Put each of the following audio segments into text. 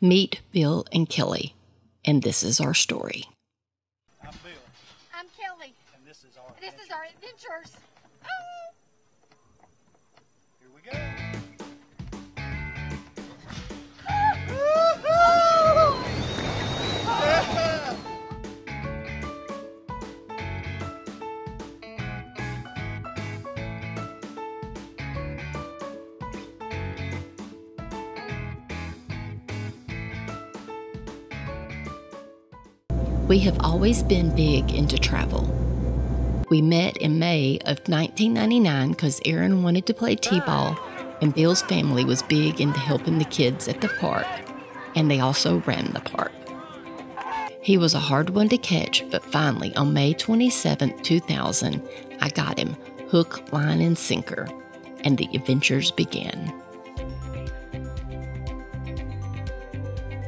Meet Bill and Kelley, and this is our story. I'm Bill. I'm Kelley. And this is our adventures. Oh! Here we go. We have always been big into travel. We met in May of 1999 because Aaron wanted to play t-ball, and Bill's family was big into helping the kids at the park, and they also ran the park. He was a hard one to catch, but finally, on May 27, 2000, I got him, hook, line, and sinker, and the adventures began.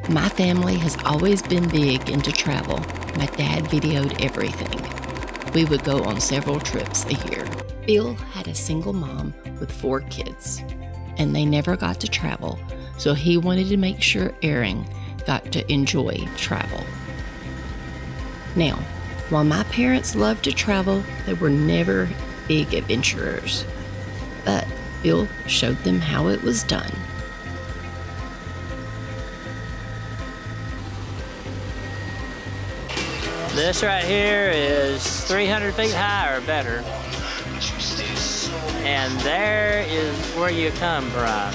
My family has always been big into travel. My dad videoed everything. We would go on several trips a year. Bill had a single mom with 4 kids, and they never got to travel, so he wanted to make sure Aaron got to enjoy travel. Now, while my parents loved to travel, they were never big adventurers, but Bill showed them how it was done. This right here is 300 feet high or better. And there is where you come from.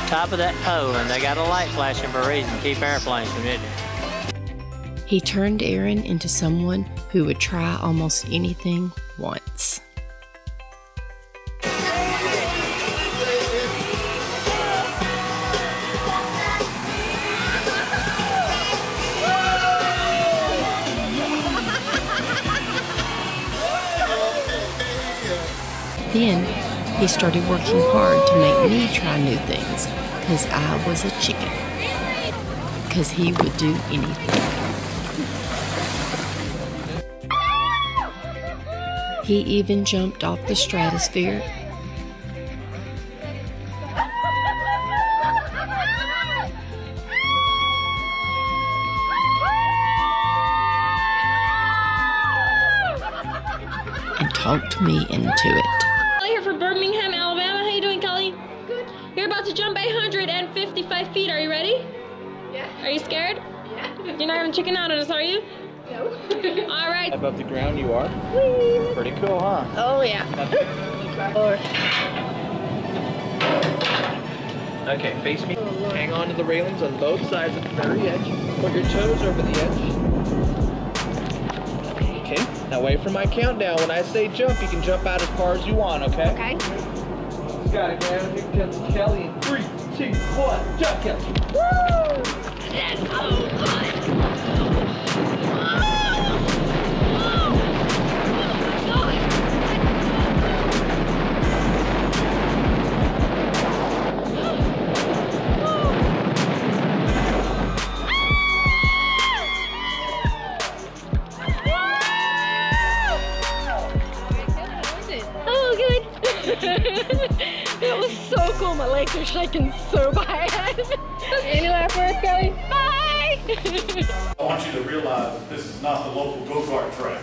The top of that pole, and they got a light flashing for a reason, keep airplanes from hitting it. He turned Aaron into someone who would try almost anything once. Then, he started working hard to make me try new things, because I was a chicken. Because he would do anything. He even jumped off the stratosphere. And talked me into it. You're about to jump 855 feet. Are you ready? Yeah. Are you scared? Yeah. You're not even chicken out on us, are you? No. All right. Above the ground you are? Whee. Pretty cool, huh? Oh, yeah. Okay, face me. Oh, hang on to the railings on both sides at the very edge. Put your toes over the edge. Okay. Now wait for my countdown. When I say jump, you can jump out as far as you want, okay? Okay. Got it, man. Here comes Kelley in 3, 2, 1, jump, Kelley. Woo! That's so my legs are shaking so bad. Anywhere for us, Kelley? Bye! I want you to realize that this is not the local go-kart track.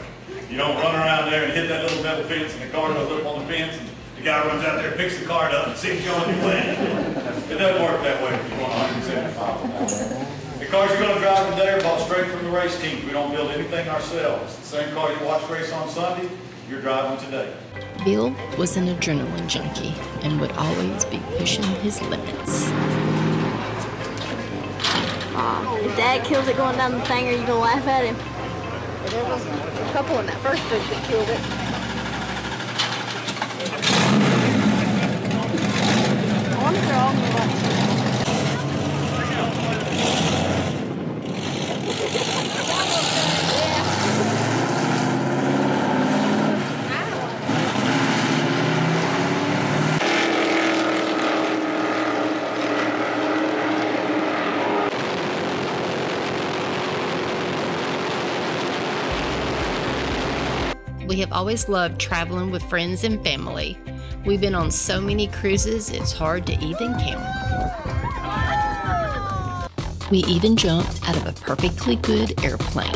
You don't run around there and hit that little metal fence and the car goes up on the fence and the guy runs out there, picks the card up and sees you on the planet. It doesn't work that way if you want 175 miles an hour. The cars you're going to drive from there are bought straight from the race team. We don't build anything ourselves. The same car you watch race on Sunday, you're driving today. Bill was an adrenaline junkie and would always be pushing his limits. If Dad kills it going down the thing, are you going to laugh at him? There was a couple in that first fish that killed it. I wonder if they're all going to watch it. We have always loved traveling with friends and family. We've been on so many cruises, it's hard to even count. We even jumped out of a perfectly good airplane.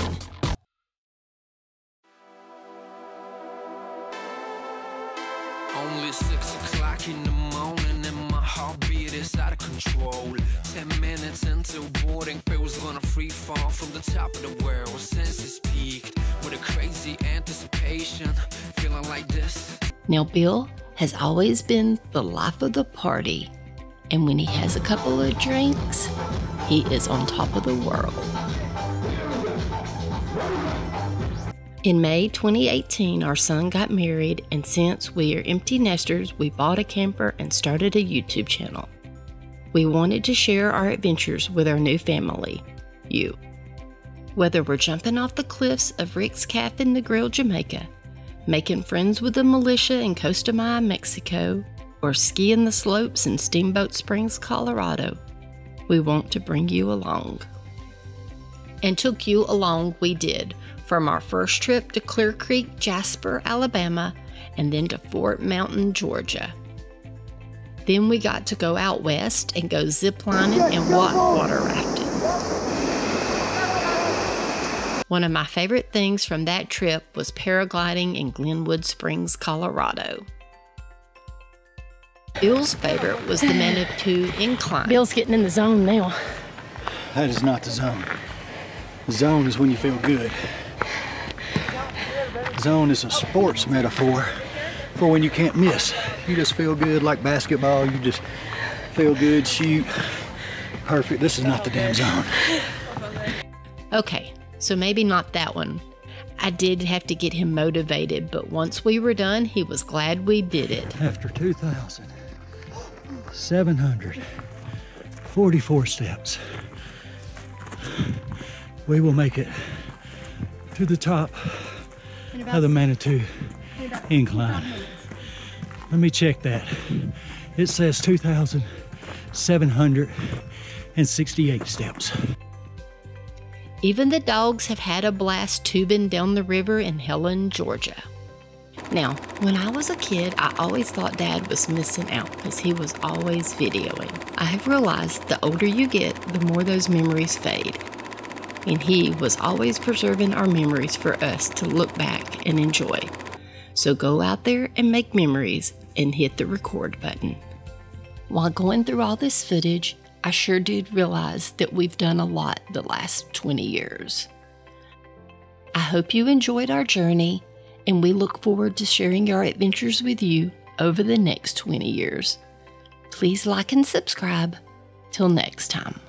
Only 6 o'clock in the morning and my heartbeat is out of control. 10 minutes until boarding feels gonna free fall from the top of the world. Senses peaked with a crazy anticipation, feeling like this. Now Bill has always been the life of the party, and when he has a couple of drinks, he is on top of the world. In May 2018, our son got married, and since we are empty nesters, we bought a camper and started a YouTube channel. We wanted to share our adventures with our new family, you. Whether we're jumping off the cliffs of Rick's Cafe in the Grill, Jamaica, making friends with the militia in Costa Maya, Mexico, or skiing the slopes in Steamboat Springs, Colorado, we want to bring you along. And took you along we did. From our first trip to Clear Creek, Jasper, Alabama, and then to Fort Mountain, Georgia. Then we got to go out west and go ziplining and water rafting. One of my favorite things from that trip was paragliding in Glenwood Springs, Colorado. Bill's favorite was the Manitou Incline. Bill's getting in the zone now. That is not the zone. The zone is when you feel good. Zone is a sports metaphor for when you can't miss. You just feel good, like basketball. You just feel good, shoot. Perfect. This is not the damn zone. Okay, so maybe not that one. I did have to get him motivated, but once we were done, he was glad we did it. After 2,744 steps, we will make it to the top of the Manitou Incline. Let me check that. It says 2,768 steps. Even the dogs have had a blast tubing down the river in Helen, Georgia. Now, when I was a kid, I always thought Dad was missing out because he was always videoing. I have realized the older you get, the more those memories fade. And he was always preserving our memories for us to look back and enjoy. So go out there and make memories and hit the record button. While going through all this footage, I sure did realize that we've done a lot the last 20 years. I hope you enjoyed our journey, and we look forward to sharing our adventures with you over the next 20 years. Please like and subscribe. Till next time.